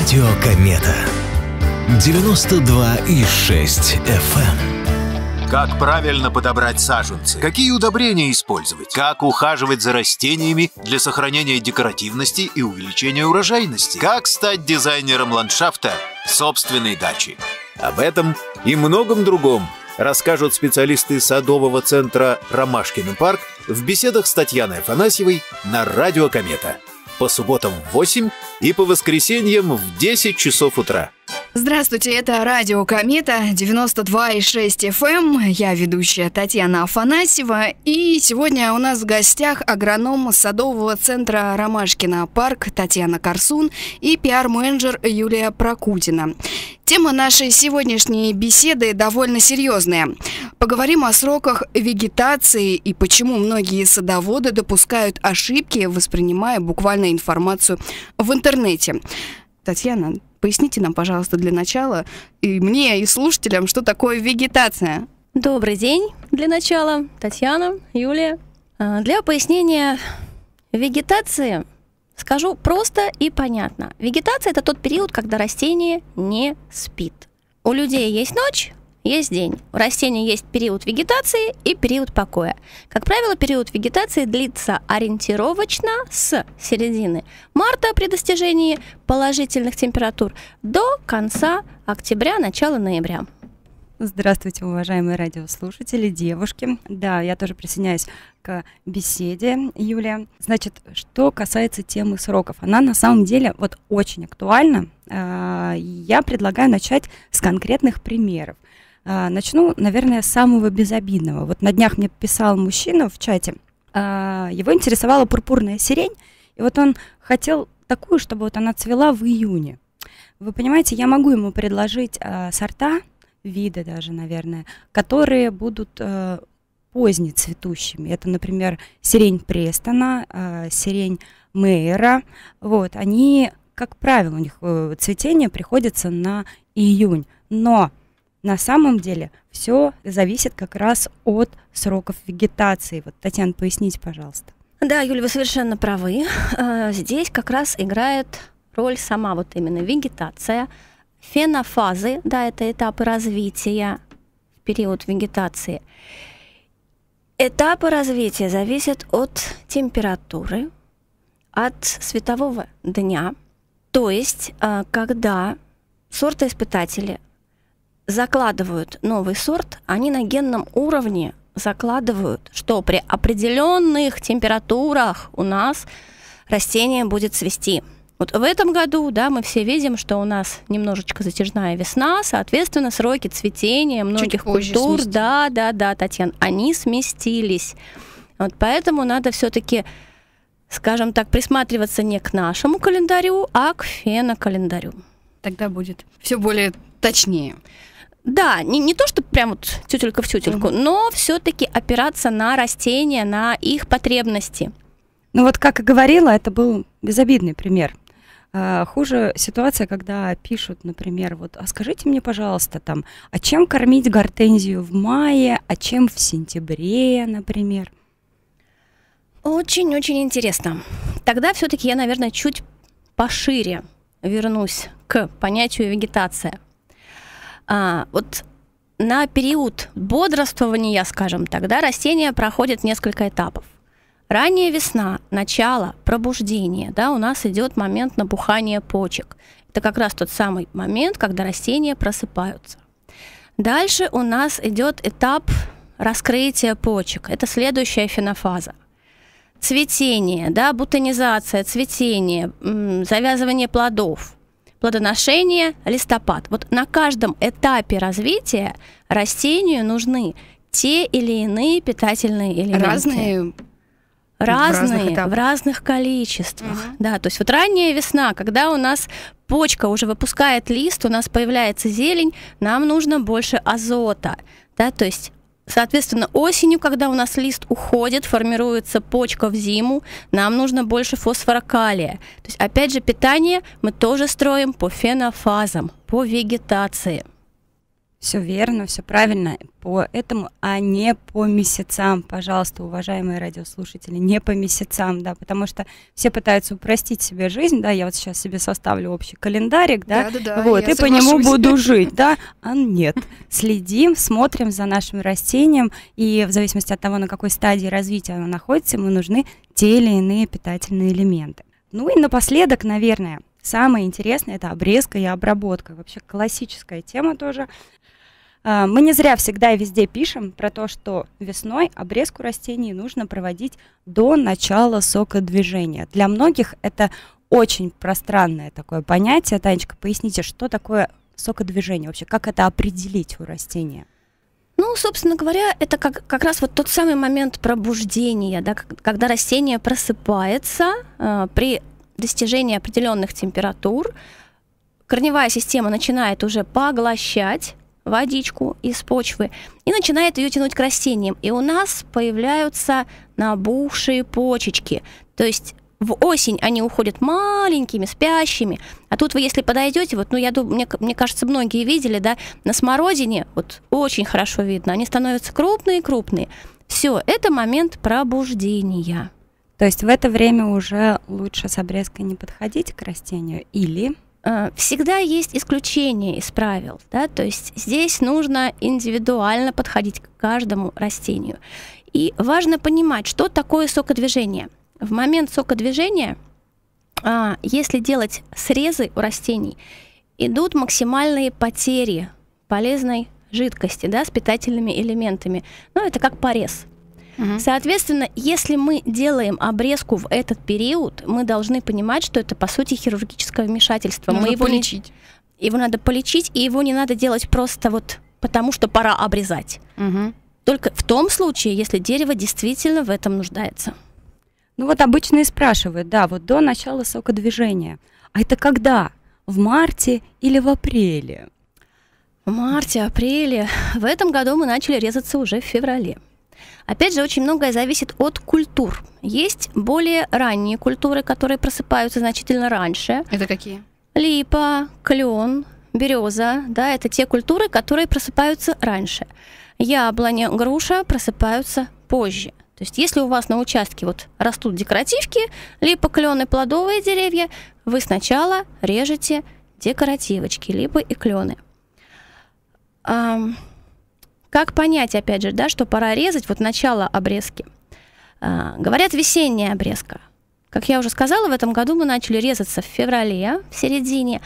Радио Комета. 92,6 FM. Как правильно подобрать саженцы? Какие удобрения использовать? Как ухаживать за растениями для сохранения декоративности и увеличения урожайности? Как стать дизайнером ландшафта собственной дачи? Об этом и многом другом расскажут специалисты садового центра «Ромашкино Парк» в беседах с Татьяной Афанасьевой на Радио Комета. По субботам в 8 и по воскресеньям в 10 часов утра. Здравствуйте, это Радио Комета, 92,6 FM. Я ведущая Татьяна Афанасьева. И сегодня у нас в гостях агроном садового центра «Ромашкино Парк» Татьяна Корсун и пиар-менеджер Юлия Прокудина. Тема нашей сегодняшней беседы довольно серьезная. Поговорим о сроках вегетации и почему многие садоводы допускают ошибки, воспринимая буквально информацию в интернете. Татьяна, поясните нам, пожалуйста, для начала и мне, и слушателям, что такое вегетация. Добрый день для начала, Татьяна, Юлия. Для пояснения вегетации скажу просто и понятно. Вегетация – это тот период, когда растение не спит. У людей есть ночь, есть день. У растения есть период вегетации и период покоя. Как правило, период вегетации длится ориентировочно с середины марта при достижении положительных температур до конца октября, начала ноября. Здравствуйте, уважаемые радиослушатели, девушки. Да, я тоже присоединяюсь к беседе, Юлия. Значит, что касается темы сроков, она на самом деле вот очень актуальна. Я предлагаю начать с конкретных примеров. Начну, наверное, с самого безобидного. Вот на днях мне писал мужчина в чате, его интересовала пурпурная сирень, и вот он хотел такую, чтобы вот она цвела в июне. Вы понимаете, я могу ему предложить сорта, виды даже, наверное, которые будут позднецветущими. Это, например, сирень Престона, сирень Мейера. Вот, они, как правило, у них цветение приходится на июнь. Но на самом деле все зависит как раз от сроков вегетации. Вот, Татьяна, поясните, пожалуйста. Да, Юля, вы совершенно правы. Здесь как раз играет роль сама вот именно вегетация. Фенофазы, да, это этапы развития в период вегетации. Этапы развития зависят от температуры, от светового дня. То есть, когда сортоиспытатели закладывают новый сорт, они на генном уровне закладывают, что при определенных температурах у нас растение будет цвести. Вот в этом году, да, мы все видим, что у нас немножечко затяжная весна, соответственно, сроки цветения многих культур, да, Татьяна, они сместились. Вот поэтому надо все-таки, скажем так, присматриваться не к нашему календарю, а к фенокалендарю. Тогда будет все более точнее. Да, не то, что прям вот тютелька в тютельку, но все-таки опираться на растения, на их потребности. Ну вот, как и говорила, это был безобидный пример. Хуже ситуация, когда пишут, например, вот, а скажите мне, пожалуйста, там, а чем кормить гортензию в мае, а чем в сентябре, например? Очень-очень интересно. Тогда все-таки я, наверное, чуть пошире вернусь к понятию вегетация. Вот на период бодрствования, скажем так, да, растения проходят несколько этапов. Ранняя весна, начало, пробуждение, да, у нас идет момент набухания почек. Это как раз тот самый момент, когда растения просыпаются. Дальше у нас идет этап раскрытия почек. Это следующая фенофаза. Цветение, да, бутонизация, цветение, завязывание плодов, плодоношение, листопад. Вот на каждом этапе развития растению нужны те или иные питательные элементы. Разные в разных количествах. Да, то есть вот ранняя весна, когда у нас почка уже выпускает лист, у нас появляется зелень, нам нужно больше азота. Да, то есть, соответственно, осенью, когда у нас лист уходит, формируется почка в зиму, нам нужно больше фосфора, калия. То есть, опять же, питание мы тоже строим по фенофазам, по вегетации. Все верно, все правильно по этому, а не по месяцам, пожалуйста, уважаемые радиослушатели, не по месяцам, да, потому что все пытаются упростить себе жизнь, да, я вот сейчас себе составлю общий календарик, да вот, и соглашусь. По нему буду жить, да, а нет, следим, смотрим за нашим растением, и в зависимости от того, на какой стадии развития оно находится, ему нужны те или иные питательные элементы. Ну и напоследок, наверное, самое интересное – это обрезка и обработка, вообще классическая тема тоже. Мы не зря всегда и везде пишем про то, что весной обрезку растений нужно проводить до начала сокодвижения. Для многих это очень пространное такое понятие. Танечка, поясните, что такое сокодвижение вообще, как это определить у растения? Ну, собственно говоря, это как раз вот тот самый момент пробуждения, да, когда растение просыпается при достижении определенных температур. Корневая система начинает уже поглощать водичку из почвы и начинает ее тянуть к растениям. И у нас появляются набухшие почечки. То есть в осень они уходят маленькими, спящими. А тут вы, если подойдете, вот, ну, я думаю, мне кажется, многие видели, да, на смородине вот очень хорошо видно, они становятся крупные-крупные. Все, это момент пробуждения. То есть в это время уже лучше с обрезкой не подходить к растению или... Всегда есть исключения из правил, да, то есть здесь нужно индивидуально подходить к каждому растению. И важно понимать, что такое сокодвижение. В момент сокодвижения, если делать срезы у растений, идут максимальные потери полезной жидкости, да, с питательными элементами. Ну, это как порез. Соответственно, если мы делаем обрезку в этот период, мы должны понимать, что это, по сути, хирургическое вмешательство. Надо полечить. Его надо полечить, и его не надо делать просто вот потому, что пора обрезать. Угу. Только в том случае, если дерево действительно в этом нуждается. Ну вот обычно и спрашивают, да, вот до начала сокодвижения. А это когда? В марте или в апреле? В марте, апреле. В этом году мы начали резаться уже в феврале. Опять же, очень многое зависит от культур. Есть более ранние культуры, которые просыпаются значительно раньше. Это какие? Липа, клен, береза, да, это те культуры, которые просыпаются раньше. Яблоня, груша просыпаются позже. То есть, если у вас на участке вот растут декоративки, липа, клен и плодовые деревья, вы сначала режете декоративочки, липы и клены. Как понять, опять же, да, что пора резать, вот начало обрезки? Говорят, весенняя обрезка. Как я уже сказала, в этом году мы начали резаться в феврале, в середине.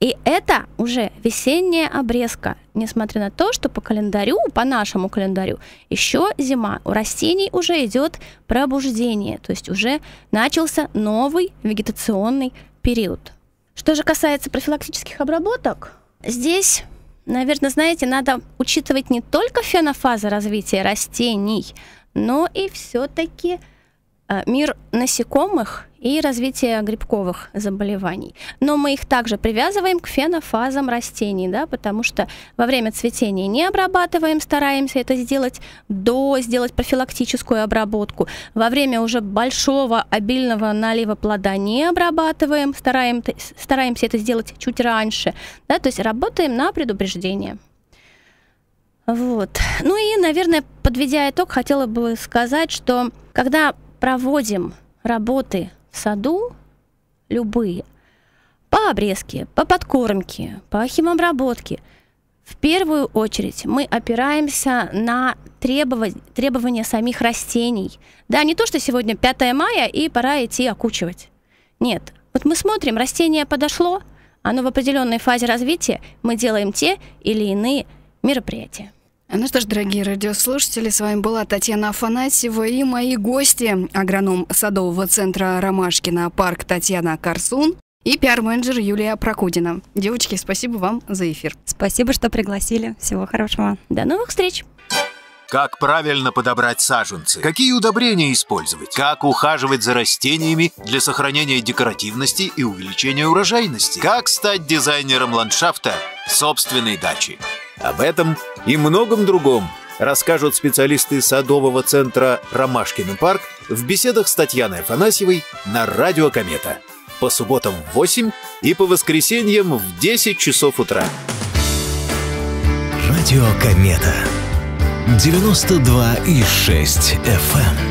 И это уже весенняя обрезка, несмотря на то, что по календарю, по нашему календарю, еще зима. У растений уже идет пробуждение, то есть уже начался новый вегетационный период. Что же касается профилактических обработок, здесь... Наверное, знаете, надо учитывать не только фенофазы развития растений, но и все-таки мир насекомых и развитие грибковых заболеваний. Но мы их также привязываем к фенофазам растений, да, потому что во время цветения не обрабатываем, стараемся это сделать сделать профилактическую обработку. Во время уже большого обильного налива плода не обрабатываем, стараемся это сделать чуть раньше, да, то есть работаем на предупреждение. Вот. Ну и, наверное, подведя итог, хотела бы сказать, что когда проводим работы в саду, любые, по обрезке, по подкормке, по химобработке, в первую очередь мы опираемся на требования самих растений. Да, не то, что сегодня 5 мая и пора идти окучивать. Нет, вот мы смотрим, растение подошло, оно в определенной фазе развития, мы делаем те или иные мероприятия. Ну что ж, дорогие радиослушатели, с вами была Татьяна Афанасьева и мои гости, агроном садового центра Ромашкино Парк Татьяна Корсун и пиар-менеджер Юлия Прокудина. Девочки, спасибо вам за эфир. Спасибо, что пригласили. Всего хорошего. До новых встреч. Как правильно подобрать саженцы? Какие удобрения использовать? Как ухаживать за растениями для сохранения декоративности и увеличения урожайности? Как стать дизайнером ландшафта собственной дачи? Об этом и многом другом расскажут специалисты садового центра «Ромашкино Парк» в беседах с Татьяной Афанасьевой на «Радио Комета» по субботам в 8 и по воскресеньям в 10 часов утра. Радио Комета 92,6 FM.